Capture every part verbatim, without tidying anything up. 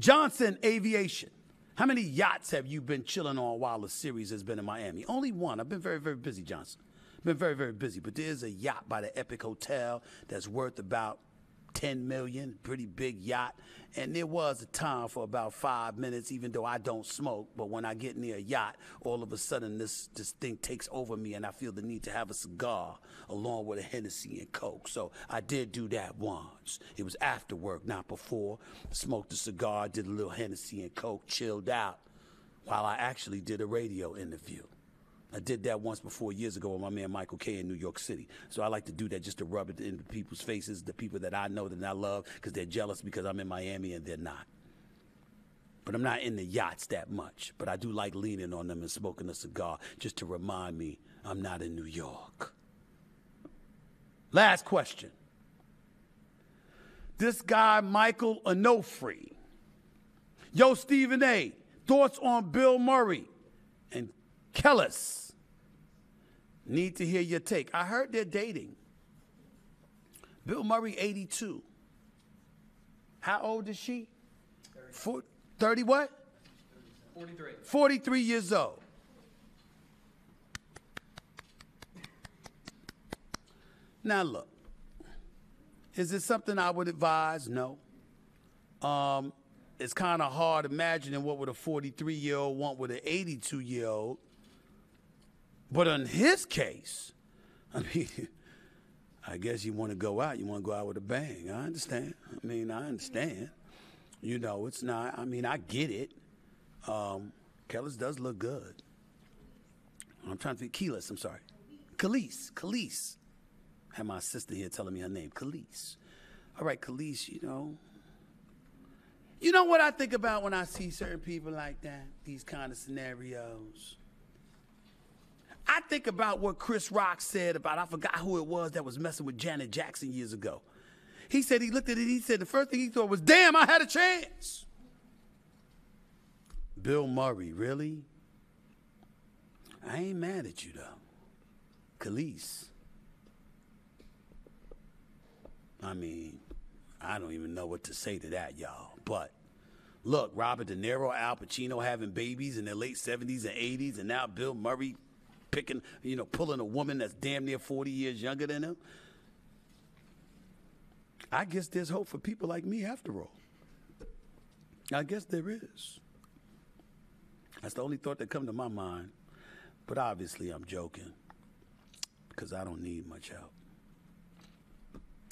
Johnson Aviation. How many yachts have you been chilling on while the series has been in Miami? Only one. I've been very, very busy, Johnson. Been very, very busy. But there's a yacht by the Epic Hotel that's worth about ten million dollars, pretty big yacht. And there was a time for about five minutes, even though I don't smoke, but when I get near a yacht, all of a sudden this, this thing takes over me and I feel the need to have a cigar along with a Hennessy and Coke. So I did do that once. It was after work, not before. Smoked a cigar, did a little Hennessy and Coke, chilled out while I actually did a radio interview. I did that once before years ago with my man Michael K. in New York City. So I like to do that just to rub it into people's faces, the people that I know that I love, because they're jealous because I'm in Miami and they're not. But I'm not in the yachts that much. But I do like leaning on them and smoking a cigar just to remind me I'm not in New York. Last question. This guy, Michael Onofre. Yo, Stephen A., thoughts on Bill Murray and Kelis, need to hear your take. I heard they're dating. Bill Murray, eighty-two. How old is she? thirty. For, thirty what? forty-three. forty-three years old. Now look, is this something I would advise? No. Um, it's kind of hard imagining what would a forty-three-year-old want with an eighty-two-year-old. But in his case, I mean, I guess you want to go out. You want to go out with a bang. I understand. I mean, I understand. You know, it's not, I mean, I get it. Um, Kelis does look good. I'm trying to think, Kelis, I'm sorry. Kelis, Kelis. I had my sister here telling me her name, Kelis. All right, Kelis, you know. You know what I think about when I see certain people like that, these kind of scenarios? I think about what Chris Rock said about, I forgot who it was that was messing with Janet Jackson years ago. He said he looked at it, he said the first thing he thought was, damn, I had a chance. Bill Murray, really? I ain't mad at you, though. Kelis. I mean, I don't even know what to say to that, y'all. But look, Robert De Niro, Al Pacino having babies in their late seventies and eighties, and now Bill Murray picking, you know, pulling a woman that's damn near forty years younger than him. I guess there's hope for people like me after all. I guess there is. That's the only thought that come to my mind. But obviously I'm joking because I don't need much help.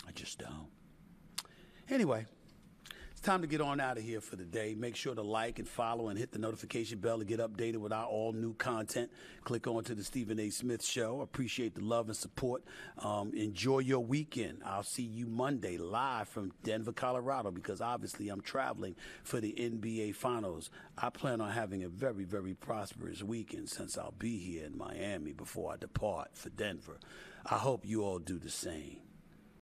I just don't. Anyway, it's time to get on out of here for the day. Make sure to like and follow and hit the notification bell to get updated with our all-new content. Click on to the Stephen A. Smith Show. Appreciate the love and support. Um, enjoy your weekend. I'll see you Monday live from Denver, Colorado, because obviously I'm traveling for the N B A Finals. I plan on having a very, very prosperous weekend since I'll be here in Miami before I depart for Denver. I hope you all do the same.